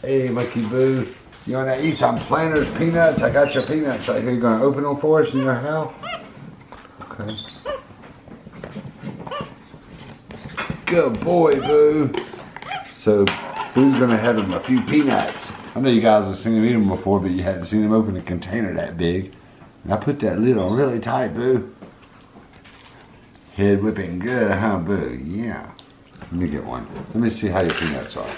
Hey, Monkey Boo, you want to eat some Planters peanuts? I got your peanuts right here. You going to open them for us? You know how? Okay. Good boy, Boo. So, Boo's going to have him a few peanuts. I know you guys have seen him eat them before, but you hadn't seen him open a container that big. And I put that lid on really tight, Boo. Head whipping good, huh, Boo? Yeah. Let me get one. Let me see how your peanuts are.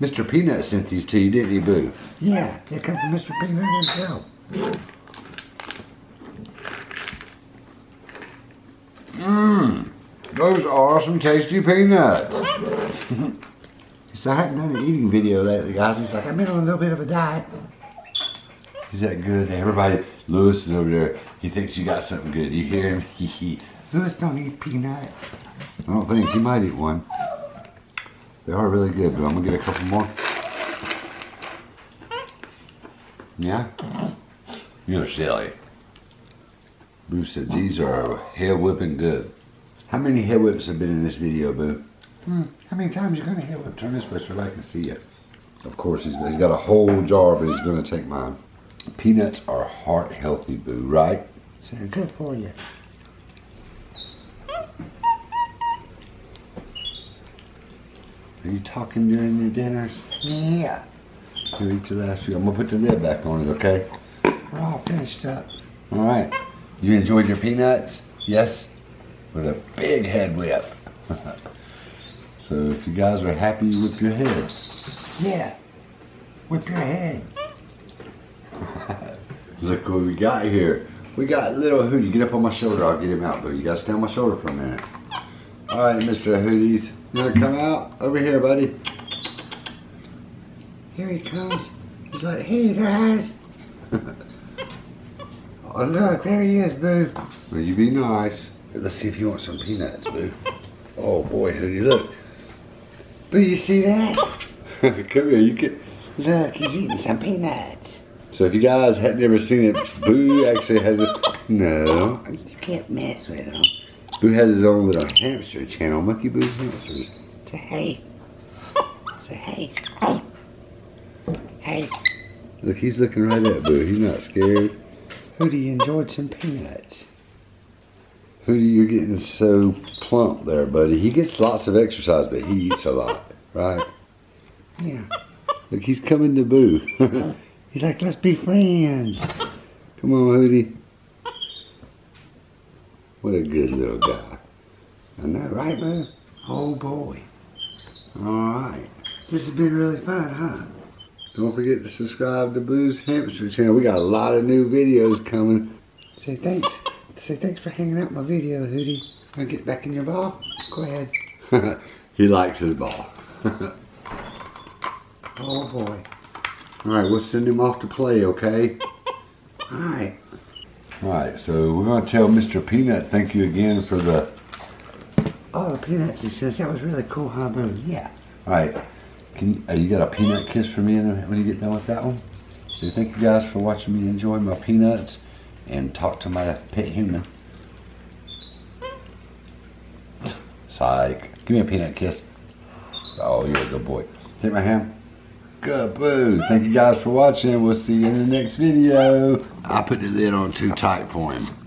Mr. Peanut sent these to you, didn't he, Boo? Yeah, they come from Mr. Peanut himself. Mmm, those are some tasty peanuts. He's like, I haven't done an eating video lately, guys. He's like, I've been on a little bit of a diet. He's that good. Everybody, Lewis is over there. He thinks you got something good. You hear him? Hee. Lewis don't eat peanuts. I don't think. He might eat one. They are really good, but I'm gonna get a couple more. Yeah? You're silly. Boo said these are head whipping good. How many head whips have been in this video, Boo? How many times you gonna head whip? Turn this way so I can see you. Of course, he's got a whole jar, but he's gonna take mine. Peanuts are heart healthy, Boo, right? So they're good for you. Are you talking during your dinners? Yeah. You eat your last few. I'm going to put the lid back on it, okay? We're all finished up. All right. You enjoyed your peanuts? Yes? With a big head whip. So if you guys are happy, you whip your head. Yeah. Whip your head. Look what we got here. We got little Hootie. Get up on my shoulder. I'll get him out, but you got to stay on my shoulder for a minute. All right, Mr. Hooties, you want to come out? Over here, buddy. Here he comes. He's like, hey, guys. Oh, look, there he is, Boo. Well, you be nice. Let's see if you want some peanuts, Boo. Oh, boy, Hootie, look. Boo, you see that? Come here, you can. Look, he's eating some peanuts. So if you guys hadn't ever seen it, Boo actually has a... No. You can't mess with him. Boo has his own little hamster channel, Monkey Boo's Hamsters. Say hey. Say hey. Hey. Look, he's looking right at Boo. He's not scared. Hootie enjoyed some peanuts. Hootie, you're getting so plump there, buddy. He gets lots of exercise, but he eats a lot, right? Yeah. Look, he's coming to Boo. He's like, let's be friends. Come on, Hootie. What a good little guy. I know, right, Boo? Oh, boy. All right. This has been really fun, huh? Don't forget to subscribe to Boo's Hamster channel. We got a lot of new videos coming. Say thanks. Say thanks for hanging out in my video, Hootie. I'll get back in your ball. Go ahead. He likes his ball. Oh, boy. All right, we'll send him off to play, okay? All right. Alright, so we're going to tell Mr. Peanut thank you again for the... Oh, the peanuts he says. That was really cool, huh, Boo? Yeah. Alright, you got a peanut kiss for me when you get done with that one? So thank you guys for watching me enjoy my peanuts and talk to my pet human. Psych. Give me a peanut kiss. Oh, you're a good boy. Take my hand. Good Boo. Thank you guys for watching. We'll see you in the next video. I put the lid on too tight for him.